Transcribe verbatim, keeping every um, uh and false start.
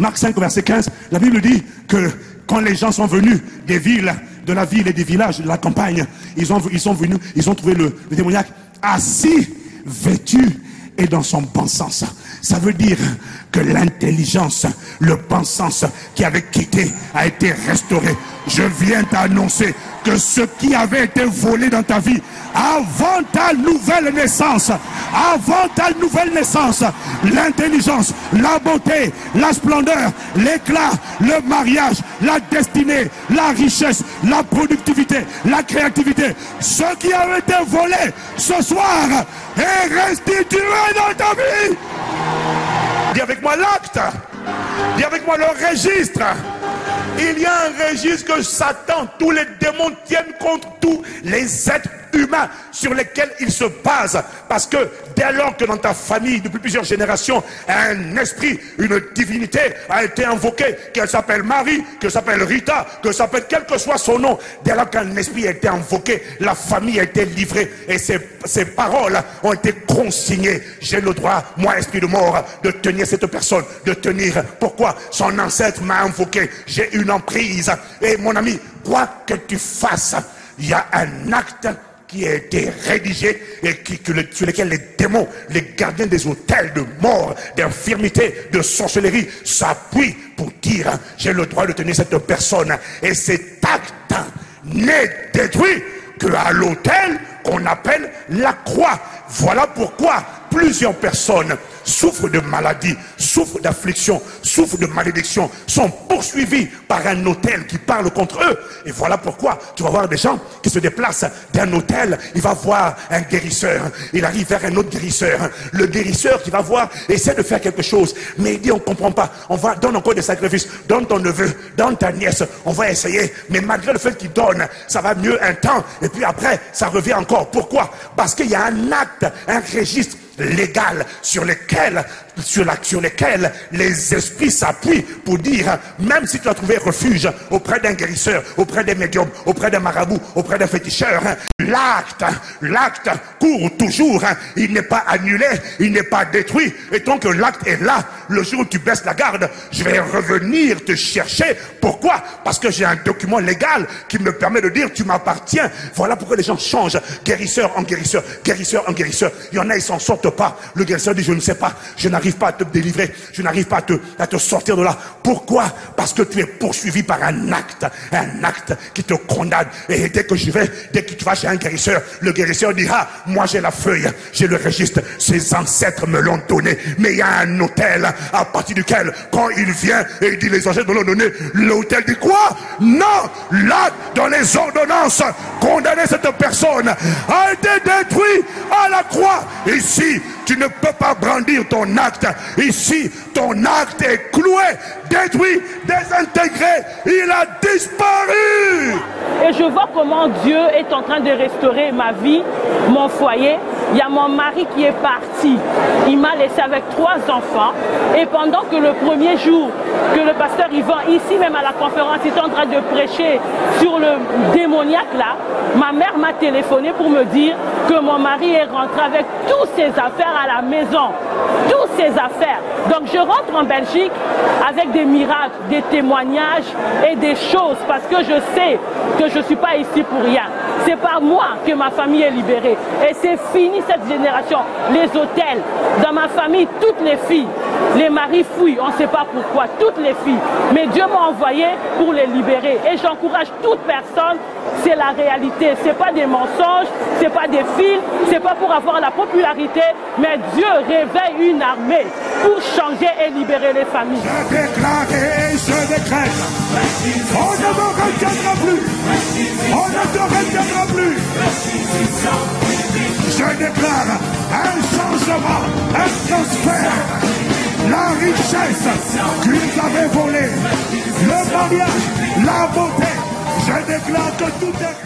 Marc cinq, verset quinze, la Bible dit que quand les gens sont venus des villes, de la ville et des villages, de la campagne, ils, ont, ils sont venus, ils ont trouvé le, le démoniaque assis, vêtu et dans son bon sens. Ça veut dire que l'intelligence, le bon sens qui avait quitté a été restauré. Je viens t'annoncer que ce qui avait été volé dans ta vie, avant ta nouvelle naissance, avant ta nouvelle naissance, l'intelligence, la beauté, la splendeur, l'éclat, le mariage, la destinée, la richesse, la productivité, la créativité, ce qui avait été volé ce soir est restitué dans ta vie. Dis avec moi l'acte, dis avec moi le registre. Il y a un registre que Satan, tous les démons tiennent contre tous les êtres humains sur lesquels ils se basent. Parce que dès lors que dans ta famille, depuis plusieurs générations, un esprit, une divinité a été invoquée, qu'elle s'appelle Marie, qu'elle s'appelle Rita, qu'elle s'appelle quel que soit son nom, dès lors qu'un esprit a été invoqué, la famille a été livrée et ses, ses paroles ont été consignées. J'ai le droit, moi, esprit de mort, de tenir cette personne, de tenir. Pourquoi? Son ancêtre m'a invoqué. J'ai une emprise. Et mon ami, quoi que tu fasses, il y a un acte qui a été rédigé et qui, que le, sur lequel les démons, les gardiens des hôtels de mort, d'infirmité, de sorcellerie s'appuient pour dire j'ai le droit de tenir cette personne. Et cet acte n'est détruit qu'à l'hôtel qu'on appelle la croix. Voilà pourquoi plusieurs personnes souffrent de maladies, souffrent d'afflictions, souffrent de malédictions, sont poursuivis par un hôtel qui parle contre eux. Et voilà pourquoi tu vas voir des gens qui se déplacent d'un hôtel, il va voir un guérisseur, il arrive vers un autre guérisseur, le guérisseur qui va voir essaie de faire quelque chose, mais il dit on ne comprend pas, on va donner encore des sacrifices, donne ton neveu, donne ta nièce, on va essayer, mais malgré le fait qu'il donne, ça va mieux un temps, et puis après ça revient encore. Pourquoi? Parce qu'il y a un acte, un registre légal sur lesquels sur, la, sur lesquels les esprits s'appuient pour dire même si tu as trouvé refuge auprès d'un guérisseur, auprès des médiums, auprès d'un marabout, auprès d'un féticheur, l'acte, l'acte court toujours, il n'est pas annulé, il n'est pas détruit, et tant que l'acte est là, le jour où tu baisses la garde, je vais revenir te chercher. Pourquoi? Parce que j'ai un document légal qui me permet de dire tu m'appartiens. Voilà pourquoi les gens changent guérisseur en guérisseur, guérisseur en guérisseur. Il y en a, ils s'en sortent pas, le guérisseur dit je ne sais pas, je n'arrive pas à te délivrer, je n'arrive pas à te, à te sortir de là. Pourquoi? Parce que tu es poursuivi par un acte, un acte qui te condamne. Et dès que je vais, dès que tu vas chez un guérisseur, le guérisseur dira, moi j'ai la feuille, j'ai le registre, ses ancêtres me l'ont donné. Mais il y a un hôtel à partir duquel, quand il vient et il dit les ancêtres me l'ont donné, l'hôtel dit quoi? Non! Là, dans les ordonnances, condamner cette personne a été détruit à la croix. Ici, tu ne peux pas brandir ton acte. Ici, ton acte est cloué, détruit, désintégré, il a disparu. Et je vois comment Dieu est en train de restaurer ma vie, mon foyer. Il y a mon mari qui est parti, il m'a laissé avec trois enfants. Et pendant que le premier jour que le pasteur Yvan, ici même à la conférence, était en train de prêcher sur le démoniaque là, ma mère m'a téléphoné pour me dire que mon mari est rentré avec toutes ses affaires à la maison. Toutes ses affaires. Donc je rentre en Belgique avec des miracles, des témoignages et des choses parce que je sais que je ne suis pas ici pour rien. C'est par moi que ma famille est libérée. Et c'est fini cette génération. Les hôtels, dans ma famille, toutes les filles, les maris fuient, on ne sait pas pourquoi, toutes les filles. Mais Dieu m'a envoyé pour les libérer. Et j'encourage toute personne, c'est la réalité. Ce n'est pas des mensonges, ce n'est pas des films, ce n'est pas pour avoir la popularité, mais Dieu réveille une armée pour changer et libérer les familles. Je déclare et je décrète. On ne me retiendra plus. On ne te retiendra plus. Je déclare un changement, un transfert. La richesse qu'ils avaient volée, le mariage, la beauté. Je déclare que tout est...